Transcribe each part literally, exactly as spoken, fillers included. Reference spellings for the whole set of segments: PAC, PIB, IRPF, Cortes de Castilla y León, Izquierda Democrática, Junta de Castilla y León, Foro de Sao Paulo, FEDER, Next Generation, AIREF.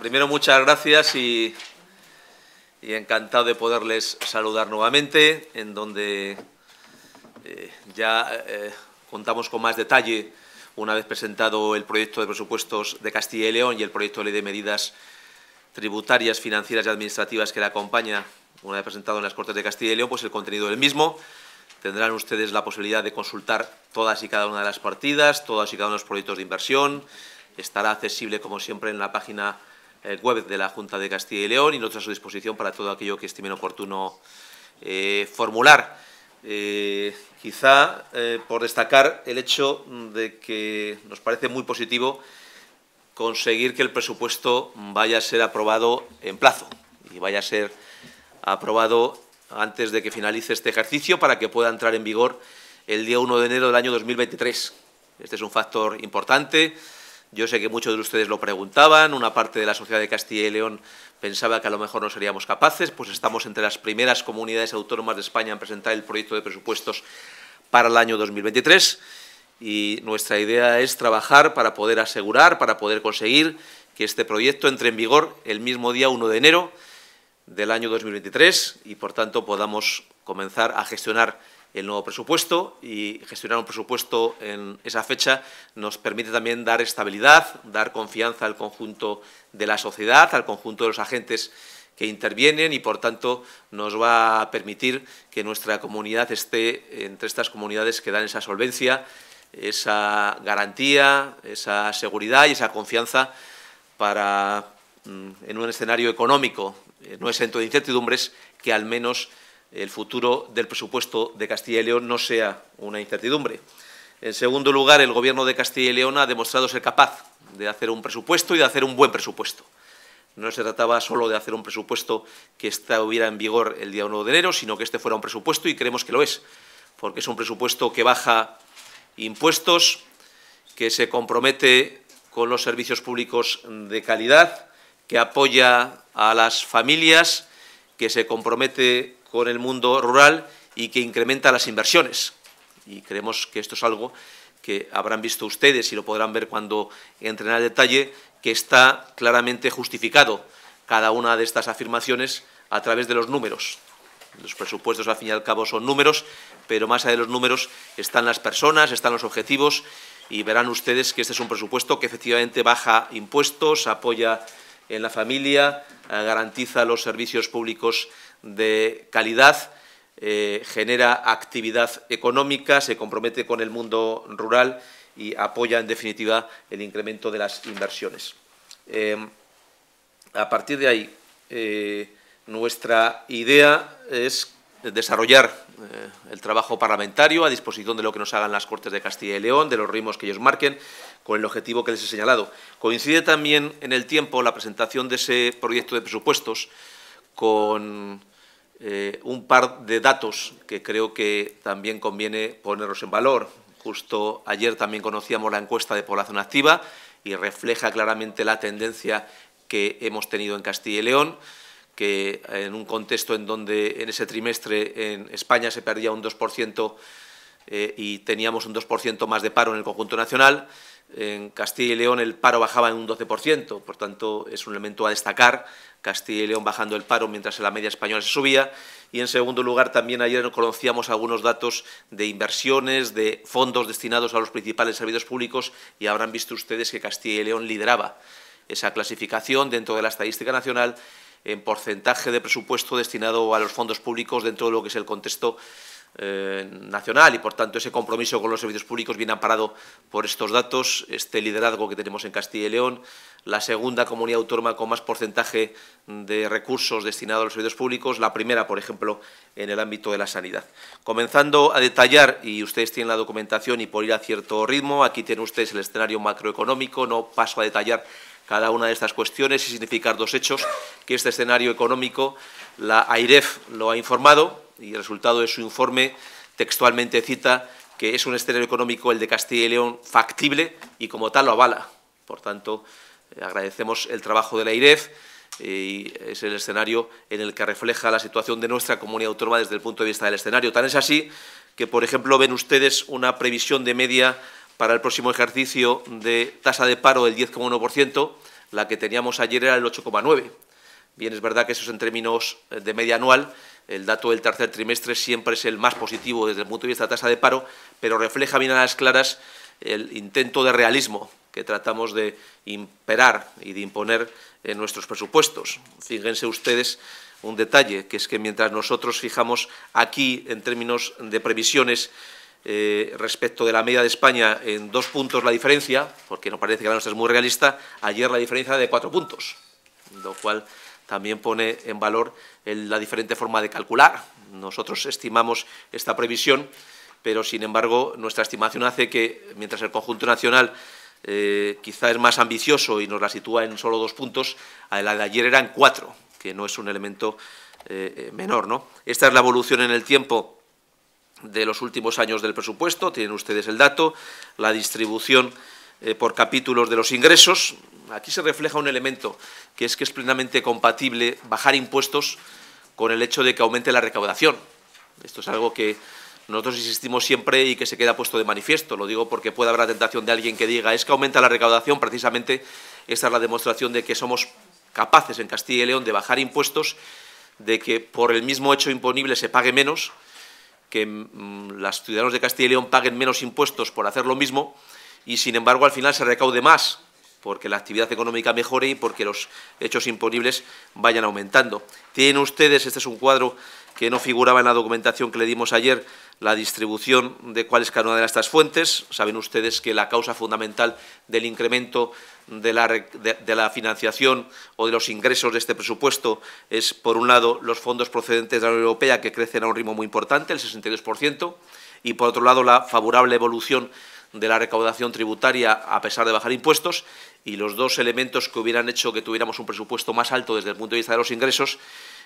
Primero, muchas gracias y, y encantado de poderles saludar nuevamente, en donde eh, ya eh, contamos con más detalle una vez presentado el proyecto de presupuestos de Castilla y León y el proyecto de ley de medidas tributarias, financieras y administrativas que la acompaña, una vez presentado en las Cortes de Castilla y León, pues el contenido del mismo. Tendrán ustedes la posibilidad de consultar todas y cada una de las partidas, todos y cada uno de los proyectos de inversión. Estará accesible, como siempre, en la página web de la Junta de Castilla y León y nosotros a su disposición para todo aquello que estimen oportuno eh, formular. Eh, quizá eh, por destacar el hecho de que nos parece muy positivo conseguir que el presupuesto vaya a ser aprobado en plazo y vaya a ser aprobado antes de que finalice este ejercicio para que pueda entrar en vigor el día uno de enero del año dos mil veintitrés. Este es un factor importante. Yo sé que muchos de ustedes lo preguntaban, una parte de la sociedad de Castilla y León pensaba que a lo mejor no seríamos capaces, pues estamos entre las primeras comunidades autónomas de España en presentar el proyecto de presupuestos para el año dos mil veintitrés y nuestra idea es trabajar para poder asegurar, para poder conseguir que este proyecto entre en vigor el mismo día uno de enero del año dos mil veintitrés y, por tanto, podamos comenzar a gestionar el nuevo presupuesto, y gestionar un presupuesto en esa fecha nos permite también dar estabilidad, dar confianza al conjunto de la sociedad, al conjunto de los agentes que intervienen y, por tanto, nos va a permitir que nuestra comunidad esté entre estas comunidades que dan esa solvencia, esa garantía, esa seguridad y esa confianza para, en un escenario económico no exento de incertidumbres, que al menos el futuro del presupuesto de Castilla y León no sea una incertidumbre. En segundo lugar, el Gobierno de Castilla y León ha demostrado ser capaz de hacer un presupuesto y de hacer un buen presupuesto. No se trataba solo de hacer un presupuesto que estuviera en vigor el día uno de enero, sino que este fuera un presupuesto, y creemos que lo es, porque es un presupuesto que baja impuestos, que se compromete con los servicios públicos de calidad, que apoya a las familias, que se compromete con el mundo rural y que incrementa las inversiones. Y creemos que esto es algo que habrán visto ustedes y lo podrán ver cuando entren al detalle, que está claramente justificado cada una de estas afirmaciones a través de los números. Los presupuestos, al fin y al cabo, son números, pero más allá de los números están las personas, están los objetivos, y verán ustedes que este es un presupuesto que efectivamente baja impuestos, apoya en la familia, garantiza los servicios públicos de calidad, eh, genera actividad económica, se compromete con el mundo rural y apoya, en definitiva, el incremento de las inversiones. Eh, a partir de ahí, eh, nuestra idea es desarrollar eh, el trabajo parlamentario a disposición de lo que nos hagan las Cortes de Castilla y León, de los ritmos que ellos marquen, con el objetivo que les he señalado. Coincide también en el tiempo la presentación de ese proyecto de presupuestos con Eh, un par de datos que creo que también conviene ponerlos en valor. Justo ayer también conocíamos la encuesta de población activa y refleja claramente la tendencia que hemos tenido en Castilla y León, que en un contexto en donde en ese trimestre en España se perdía un dos por ciento eh, y teníamos un dos por ciento más de paro en el conjunto nacional, en Castilla y León el paro bajaba en un doce por ciento, por tanto es un elemento a destacar, Castilla y León bajando el paro mientras en la media española se subía. Y en segundo lugar, también ayer conocíamos algunos datos de inversiones, de fondos destinados a los principales servicios públicos, y habrán visto ustedes que Castilla y León lideraba esa clasificación dentro de la estadística nacional en porcentaje de presupuesto destinado a los fondos públicos dentro de lo que es el contexto Eh, nacional, y por tanto ese compromiso con los servicios públicos viene amparado por estos datos, este liderazgo que tenemos en Castilla y León, la segunda comunidad autónoma con más porcentaje de recursos destinados a los servicios públicos, la primera, por ejemplo, en el ámbito de la sanidad. Comenzando a detallar, y ustedes tienen la documentación y por ir a cierto ritmo, aquí tienen ustedes el escenario macroeconómico, no paso a detallar cada una de estas cuestiones y significar dos hechos, que este escenario económico, la AIREF lo ha informado, y el resultado de su informe textualmente cita que es un escenario económico, el de Castilla y León, factible y como tal lo avala. Por tanto, eh, agradecemos el trabajo de la AIREF eh, y es el escenario en el que refleja la situación de nuestra comunidad autónoma desde el punto de vista del escenario. Tan es así que, por ejemplo, ven ustedes una previsión de media para el próximo ejercicio de tasa de paro del diez coma uno por ciento, La que teníamos ayer era el ocho coma nueve. Bien, es verdad que eso es en términos de media anual. El dato del tercer trimestre siempre es el más positivo desde el punto de vista de tasa de paro, pero refleja bien a las claras el intento de realismo que tratamos de imperar y de imponer en nuestros presupuestos. Fíjense ustedes un detalle, que es que mientras nosotros fijamos aquí, en términos de previsiones, Eh, respecto de la media de España en dos puntos la diferencia, porque no parece que la nuestra es muy realista, ayer la diferencia de cuatro puntos, lo cual también pone en valor el, la diferente forma de calcular. Nosotros estimamos esta previsión, pero sin embargo nuestra estimación hace que, mientras el conjunto nacional eh, quizá es más ambicioso y nos la sitúa en solo dos puntos, a la de ayer eran cuatro, que no es un elemento eh, menor, ¿no? Esta es la evolución en el tiempo de los últimos años del presupuesto, tienen ustedes el dato, la distribución eh, por capítulos de los ingresos. Aquí se refleja un elemento, que es que es plenamente compatible bajar impuestos con el hecho de que aumente la recaudación. Esto es algo que nosotros insistimos siempre y que se queda puesto de manifiesto. Lo digo porque puede haber la tentación de alguien que diga, es que aumenta la recaudación, precisamente esta es la demostración de que somos capaces en Castilla y León de bajar impuestos, de que por el mismo hecho imponible se pague menos, que mmm, los ciudadanos de Castilla y León paguen menos impuestos por hacer lo mismo y, sin embargo, al final se recaude más, porque la actividad económica mejore y porque los hechos imponibles vayan aumentando. Tienen ustedes, este es un cuadro que no figuraba en la documentación que le dimos ayer, la distribución de cuál es cada una de estas fuentes. Saben ustedes que la causa fundamental del incremento de la, de, de la financiación o de los ingresos de este presupuesto es, por un lado, los fondos procedentes de la Unión Europea, que crecen a un ritmo muy importante, el sesenta y dos por ciento, y, por otro lado, la favorable evolución de la recaudación tributaria a pesar de bajar impuestos, y los dos elementos que hubieran hecho que tuviéramos un presupuesto más alto desde el punto de vista de los ingresos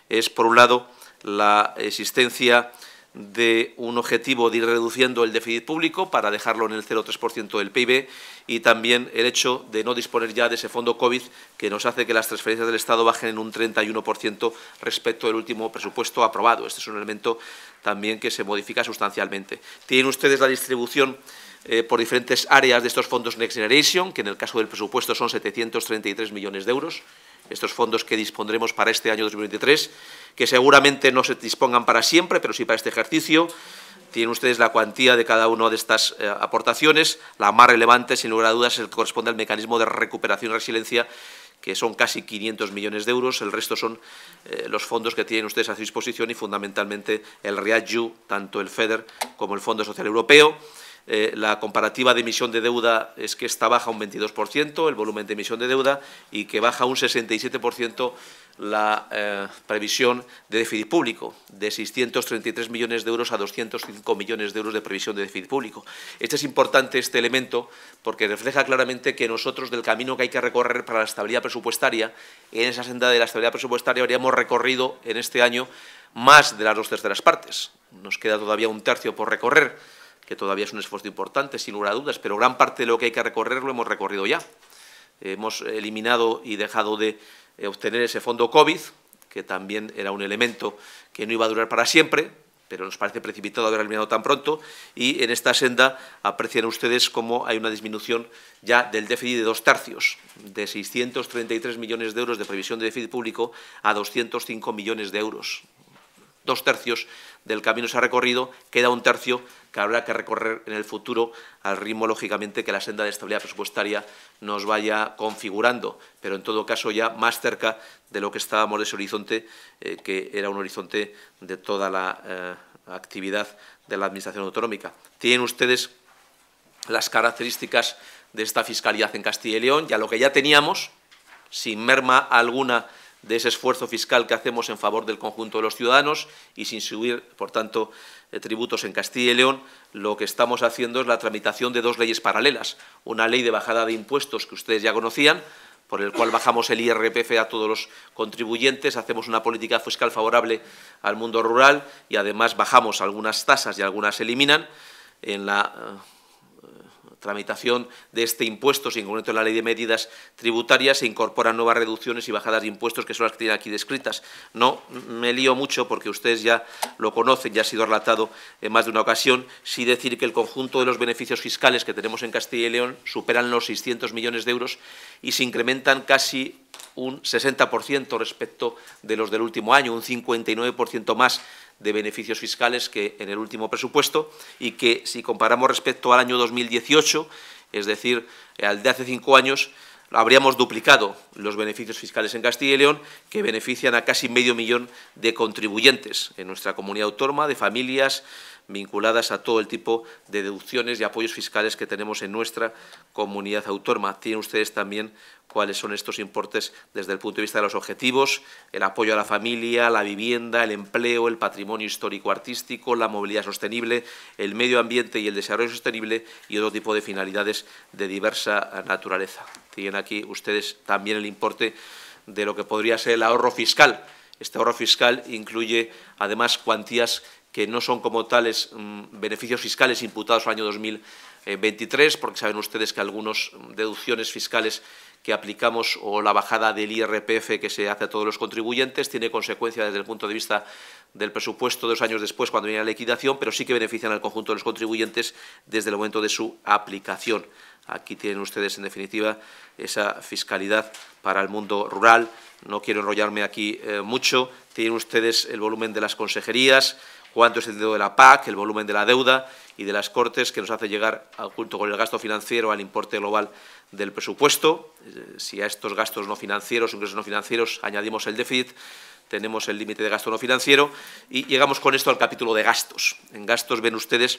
es, por un lado, la existencia de un objetivo de ir reduciendo el déficit público para dejarlo en el cero coma tres por ciento del P I B y también el hecho de no disponer ya de ese fondo COVID que nos hace que las transferencias del Estado bajen en un treinta y uno por ciento respecto del último presupuesto aprobado. Este es un elemento también que se modifica sustancialmente. Tienen ustedes la distribución Eh, por diferentes áreas de estos fondos Next Generation, que en el caso del presupuesto son setecientos treinta y tres millones de euros, estos fondos que dispondremos para este año dos mil veintitrés, que seguramente no se dispongan para siempre, pero sí para este ejercicio. Tienen ustedes la cuantía de cada una de estas eh, aportaciones. La más relevante, sin lugar a dudas, es el que corresponde al mecanismo de recuperación y resiliencia, que son casi quinientos millones de euros. El resto son eh, los fondos que tienen ustedes a su disposición y, fundamentalmente, el R I A-J U, tanto el FEDER como el Fondo Social Europeo. Eh, la comparativa de emisión de deuda es que esta baja un veintidós por ciento, el volumen de emisión de deuda, y que baja un sesenta y siete por ciento la eh, previsión de déficit público, de seiscientos treinta y tres millones de euros a doscientos cinco millones de euros de previsión de déficit público. Este es importante, este elemento, porque refleja claramente que nosotros, del camino que hay que recorrer para la estabilidad presupuestaria, en esa senda de la estabilidad presupuestaria habríamos recorrido en este año más de las dos terceras partes. Nos queda todavía un tercio por recorrer, que todavía es un esfuerzo importante, sin lugar a dudas, pero gran parte de lo que hay que recorrer lo hemos recorrido ya. Hemos eliminado y dejado de obtener ese fondo COVID, que también era un elemento que no iba a durar para siempre, pero nos parece precipitado haber eliminado tan pronto, y en esta senda aprecian ustedes cómo hay una disminución ya del déficit de dos tercios, de seiscientos treinta y tres millones de euros de previsión de déficit público a doscientos cinco millones de euros. Dos tercios del camino se ha recorrido, queda un tercio que habrá que recorrer en el futuro al ritmo, lógicamente, que la senda de estabilidad presupuestaria nos vaya configurando, pero en todo caso ya más cerca de lo que estábamos de ese horizonte, eh, que era un horizonte de toda la eh, actividad de la Administración autonómica. Tienen ustedes las características de esta fiscalidad en Castilla y León, ya lo que ya teníamos, sin merma alguna de ese esfuerzo fiscal que hacemos en favor del conjunto de los ciudadanos y sin subir, por tanto, tributos en Castilla y León, lo que estamos haciendo es la tramitación de dos leyes paralelas. Una ley de bajada de impuestos que ustedes ya conocían, por el cual bajamos el I R P F a todos los contribuyentes, hacemos una política fiscal favorable al mundo rural y, además, bajamos algunas tasas y algunas se eliminan en la tramitación de este impuesto, en concreto en la Ley de Medidas Tributarias, se incorporan nuevas reducciones y bajadas de impuestos, que son las que tienen aquí descritas. No me lío mucho porque ustedes ya lo conocen, ya ha sido relatado en más de una ocasión. Sí decir que el conjunto de los beneficios fiscales que tenemos en Castilla y León superan los seiscientos millones de euros y se incrementan casi un sesenta por ciento respecto de los del último año, un cincuenta y nueve por ciento más de beneficios fiscales que en el último presupuesto, y que si comparamos respecto al año dos mil dieciocho, es decir, al de hace cinco años, habríamos duplicado los beneficios fiscales en Castilla y León, que benefician a casi medio millón de contribuyentes en nuestra comunidad autónoma, de familias vinculadas a todo el tipo de deducciones y apoyos fiscales que tenemos en nuestra comunidad autónoma. Tienen ustedes también cuáles son estos importes desde el punto de vista de los objetivos: el apoyo a la familia, la vivienda, el empleo, el patrimonio histórico-artístico, la movilidad sostenible, el medio ambiente y el desarrollo sostenible y otro tipo de finalidades de diversa naturaleza. Tienen aquí ustedes también el importe de lo que podría ser el ahorro fiscal. Este ahorro fiscal incluye, además, cuantías que no son como tales mmm, beneficios fiscales imputados al año dos mil veintitrés, porque saben ustedes que algunas deducciones fiscales que aplicamos o la bajada del I R P F que se hace a todos los contribuyentes tiene consecuencias desde el punto de vista del presupuesto dos años después, cuando viene la liquidación, pero sí que benefician al conjunto de los contribuyentes desde el momento de su aplicación. Aquí tienen ustedes, en definitiva, esa fiscalidad para el mundo rural. No quiero enrollarme aquí eh, mucho. Tienen ustedes el volumen de las consejerías, cuánto es el dedo de la P A C, el volumen de la deuda y de las Cortes, que nos hace llegar, junto con el gasto financiero, al importe global del presupuesto. Si a estos gastos no financieros, ingresos no financieros, añadimos el déficit, tenemos el límite de gasto no financiero y llegamos con esto al capítulo de gastos. En gastos ven ustedes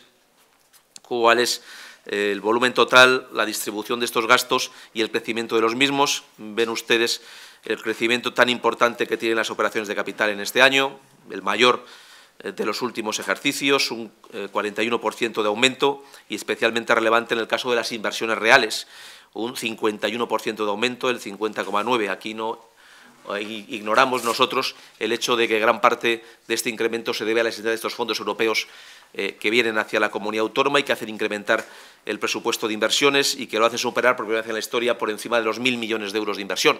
cuál es el volumen total, la distribución de estos gastos y el crecimiento de los mismos. Ven ustedes el crecimiento tan importante que tienen las operaciones de capital en este año, el mayor de los últimos ejercicios, un cuarenta y uno por ciento de aumento, y especialmente relevante en el caso de las inversiones reales, un cincuenta y uno por ciento de aumento, el cincuenta coma nueve por ciento. Aquí no ignoramos nosotros el hecho de que gran parte de este incremento se debe a la existencia de estos fondos europeos eh, que vienen hacia la comunidad autónoma y que hacen incrementar el presupuesto de inversiones y que lo hacen superar por primera vez en la historia por encima de los mil millones de euros de inversión.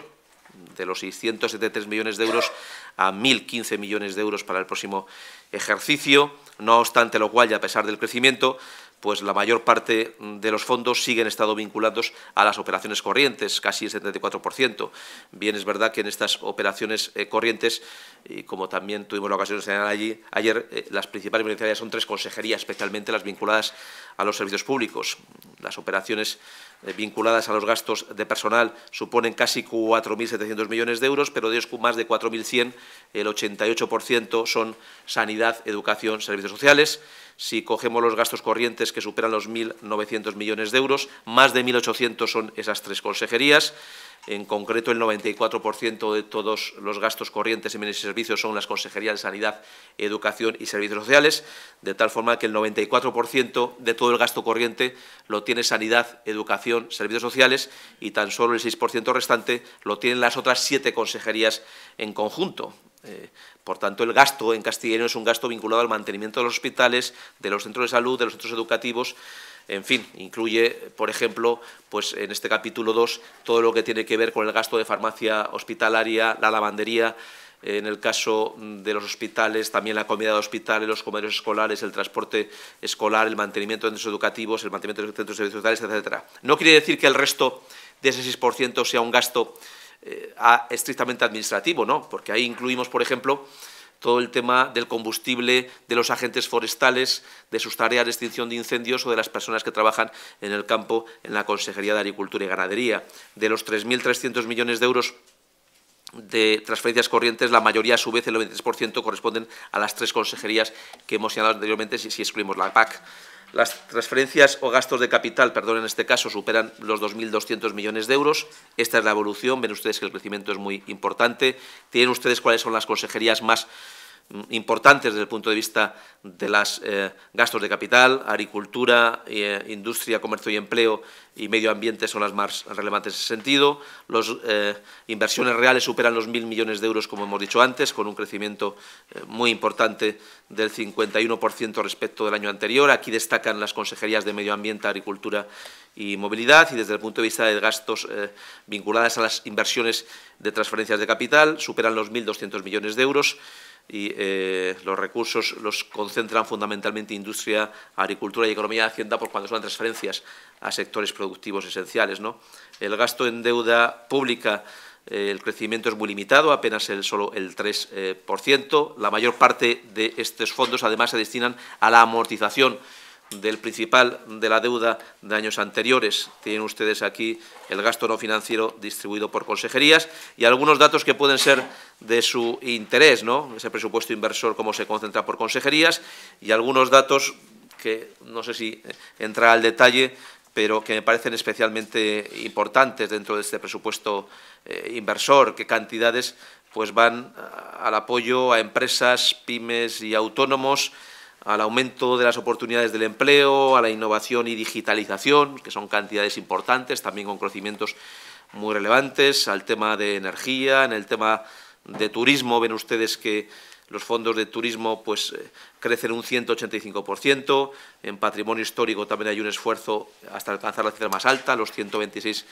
De los seiscientos setenta y tres millones de euros a mil quince millones de euros para el próximo ejercicio. No obstante lo cual, y a pesar del crecimiento, pues la mayor parte de los fondos siguen estado vinculados a las operaciones corrientes, casi el setenta y cuatro por ciento. Bien, es verdad que en estas operaciones eh, corrientes, y como también tuvimos la ocasión de señalar allí, ayer, eh, las principales beneficiarias son tres consejerías, especialmente las vinculadas a los servicios públicos. Las operaciones eh, vinculadas a los gastos de personal suponen casi cuatro mil setecientos millones de euros, pero de ellos más de cuatro mil cien, el ochenta y ocho por ciento son sanidad, educación, servicios sociales. Si cogemos los gastos corrientes, que superan los mil novecientos millones de euros, más de mil ochocientos son esas tres consejerías. En concreto, el noventa y cuatro por ciento de todos los gastos corrientes en bienes y servicios son las consejerías de Sanidad, Educación y Servicios Sociales, de tal forma que el noventa y cuatro por ciento de todo el gasto corriente lo tiene Sanidad, Educación, Servicios Sociales, y tan solo el seis por ciento restante lo tienen las otras siete consejerías en conjunto. Eh, por tanto, el gasto en Castilla y León es un gasto vinculado al mantenimiento de los hospitales, de los centros de salud, de los centros educativos. En fin, incluye, por ejemplo, pues en este capítulo dos, todo lo que tiene que ver con el gasto de farmacia hospitalaria, la lavandería, en el caso de los hospitales, también la comida de hospitales, los comedores escolares, el transporte escolar, el mantenimiento de centros educativos, el mantenimiento de centros de servicios sociales, etcétera. No quiere decir que el resto de ese seis por ciento sea un gasto eh, a, estrictamente administrativo, ¿no? Porque ahí incluimos, por ejemplo, todo el tema del combustible, de los agentes forestales, de sus tareas de extinción de incendios o de las personas que trabajan en el campo en la Consejería de Agricultura y Ganadería. De los tres mil trescientos millones de euros de transferencias corrientes, la mayoría, a su vez, el noventa y tres por ciento, corresponden a las tres consejerías que hemos señalado anteriormente, si excluimos la P A C. Las transferencias o gastos de capital, perdón, en este caso, superan los dos mil doscientos millones de euros. Esta es la evolución. Ven ustedes que el crecimiento es muy importante. Tienen ustedes cuáles son las consejerías más importantes desde el punto de vista de los eh, gastos de capital, agricultura, eh, industria, comercio y empleo y medio ambiente son las más relevantes en ese sentido. Las eh, inversiones reales superan los mil millones de euros, como hemos dicho antes, con un crecimiento eh, muy importante del cincuenta y uno por ciento respecto del año anterior. Aquí destacan las consejerías de medio ambiente, agricultura y movilidad, y desde el punto de vista de gastos eh, vinculadas a las inversiones de transferencias de capital, superan los mil doscientos millones de euros. Y eh, los recursos los concentran fundamentalmente industria, agricultura y economía de Hacienda, por cuando son transferencias a sectores productivos esenciales, ¿no? El gasto en deuda pública, eh, el crecimiento es muy limitado, apenas el, solo el tres por ciento. Eh, por ciento. La mayor parte de estos fondos, además, se destinan a la amortización del principal de la deuda de años anteriores. Tienen ustedes aquí el gasto no financiero distribuido por consejerías y algunos datos que pueden ser de su interés, ¿no? Ese presupuesto inversor, cómo se concentra por consejerías, y algunos datos que no sé si entrará al detalle, pero que me parecen especialmente importantes dentro de este presupuesto eh, inversor, qué cantidades pues van a, al apoyo a empresas, pymes y autónomos, al aumento de las oportunidades del empleo, a la innovación y digitalización, que son cantidades importantes, también con crecimientos muy relevantes, al tema de energía, en el tema de turismo, ven ustedes que los fondos de turismo pues eh, crecen un ciento ochenta y cinco por ciento, en patrimonio histórico también hay un esfuerzo hasta alcanzar la cifra más alta, los ciento veintiséis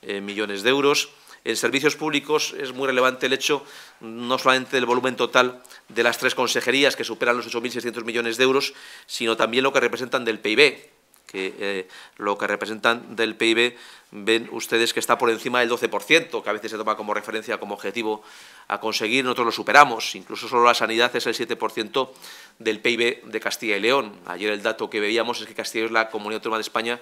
eh, millones de euros. En servicios públicos es muy relevante el hecho no solamente del volumen total de las tres consejerías, que superan los ocho mil seiscientos millones de euros, sino también lo que representan del P I B, que eh, lo que representan del P I B ven ustedes que está por encima del doce por ciento, que a veces se toma como referencia, como objetivo a conseguir, nosotros lo superamos, incluso solo la sanidad es el siete por ciento del P I B de Castilla y León. Ayer el dato que veíamos es que Castilla es la comunidad autónoma de España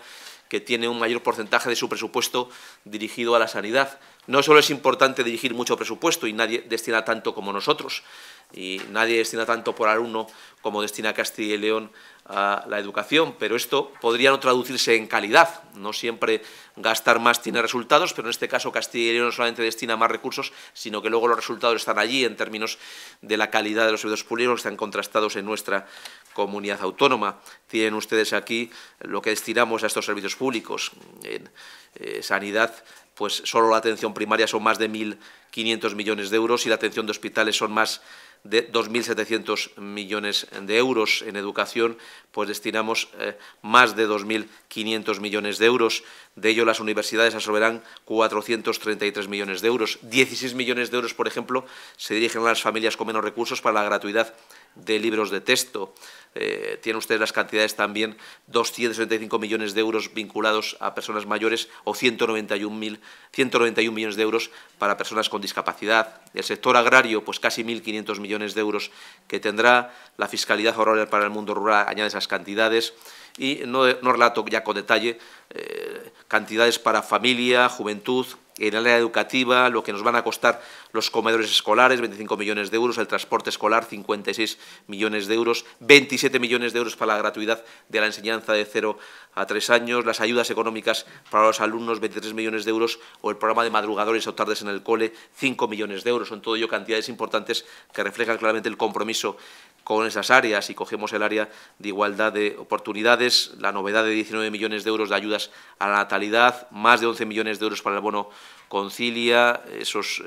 que tiene un mayor porcentaje de su presupuesto dirigido a la sanidad. No solo es importante dirigir mucho presupuesto y nadie destina tanto como nosotros, y nadie destina tanto por alumno como destina Castilla y León a la educación, pero esto podría no traducirse en calidad. No siempre gastar más tiene resultados, pero en este caso Castilla y León no solamente destina más recursos, sino que luego los resultados están allí en términos de la calidad de los servicios públicos, están contrastados en nuestra comunidad autónoma. Tienen ustedes aquí lo que destinamos a estos servicios públicos. En eh, sanidad, pues solo la atención primaria son más de mil quinientos millones de euros y la atención de hospitales son más de dos mil setecientos millones de euros. En educación, pues destinamos eh, más de dos mil quinientos millones de euros. De ello, las universidades absorberán cuatrocientos treinta y tres millones de euros. dieciséis millones de euros, por ejemplo, se dirigen a las familias con menos recursos para la gratuidad de libros de texto. Eh, tienen ustedes las cantidades también, doscientos setenta y cinco millones de euros vinculados a personas mayores o ciento noventa y un, mil, ciento noventa y un millones de euros para personas con discapacidad. El sector agrario, pues casi mil quinientos millones de euros que tendrá. La fiscalidad rural para el mundo rural añade esas cantidades. Y no, no relato ya con detalle eh, cantidades para familia, juventud, en el área educativa, lo que nos van a costar los comedores escolares, veinticinco millones de euros, el transporte escolar, cincuenta y seis millones de euros, veintisiete millones de euros para la gratuidad de la enseñanza de cero a tres años, las ayudas económicas para los alumnos, veintitrés millones de euros, o el programa de madrugadores o tardes en el cole, cinco millones de euros. Son todo ello cantidades importantes que reflejan claramente el compromiso con esas áreas. Y cogemos el área de igualdad de oportunidades, la novedad de diecinueve millones de euros de ayudas a la natalidad, más de once millones de euros para el bono Concilia, esos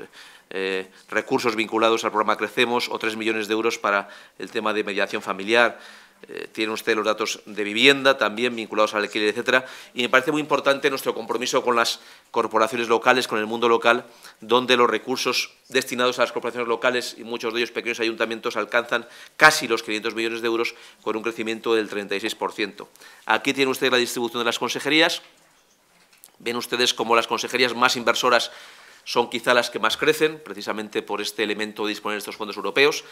eh, recursos vinculados al programa Crecemos, o tres millones de euros para el tema de mediación familiar. Eh, tienen ustedes los datos de vivienda, también vinculados al alquiler, etcétera. Y me parece muy importante nuestro compromiso con las corporaciones locales, con el mundo local, donde los recursos destinados a las corporaciones locales, y muchos de ellos pequeños ayuntamientos, alcanzan casi los quinientos millones de euros, con un crecimiento del treinta y seis por ciento. Aquí tienen ustedes la distribución de las consejerías. Ven ustedes como las consejerías más inversoras son quizá las que más crecen, precisamente por este elemento de disponer de estos fondos europeos,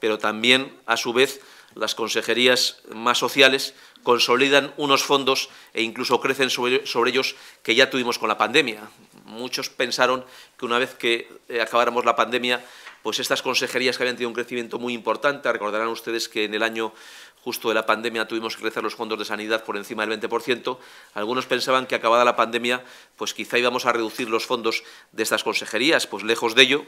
pero también, a su vez, las consejerías más sociales consolidan unos fondos e incluso crecen sobre, sobre ellos que ya tuvimos con la pandemia. Muchos pensaron que una vez que acabáramos la pandemia, pues estas consejerías que habían tenido un crecimiento muy importante, recordarán ustedes que en el año justo de la pandemia tuvimos que crecer los fondos de sanidad por encima del veinte por ciento. Algunos pensaban que acabada la pandemia, pues quizá íbamos a reducir los fondos de estas consejerías. Pues lejos de ello,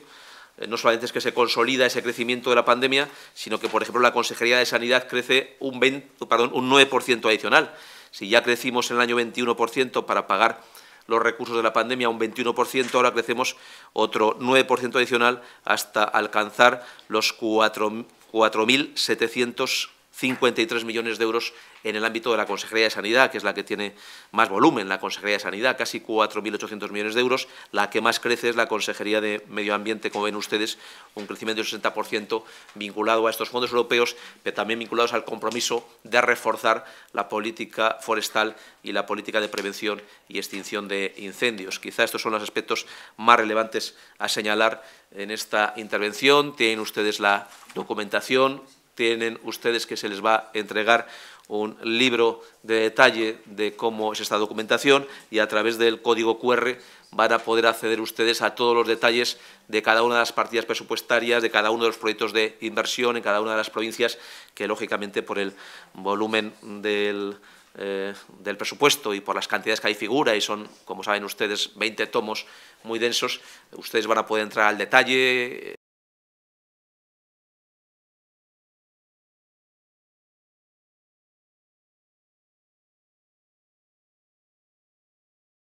no solamente es que se consolida ese crecimiento de la pandemia, sino que, por ejemplo, la Consejería de Sanidad crece un, veinte, perdón, un nueve por ciento adicional. Si ya crecimos en el año veintiuno por ciento para pagar los recursos de la pandemia, un veintiuno por ciento, ahora crecemos otro nueve por ciento adicional hasta alcanzar los cuatro mil setecientos cincuenta y tres millones de euros en el ámbito de la Consejería de Sanidad, que es la que tiene más volumen, la Consejería de Sanidad, casi cuatro mil ochocientos millones de euros. La que más crece es la Consejería de Medio Ambiente, como ven ustedes, un crecimiento del sesenta por ciento vinculado a estos fondos europeos, pero también vinculados al compromiso de reforzar la política forestal y la política de prevención y extinción de incendios. Quizá estos son los aspectos más relevantes a señalar en esta intervención. Tienen ustedes la documentación. Tienen ustedes que se les va a entregar un libro de detalle de cómo es esta documentación y a través del código cu erre van a poder acceder ustedes a todos los detalles de cada una de las partidas presupuestarias, de cada uno de los proyectos de inversión en cada una de las provincias que, lógicamente, por el volumen del, eh, del presupuesto y por las cantidades que ahí figura, y son, como saben ustedes, veinte tomos muy densos, ustedes van a poder entrar al detalle,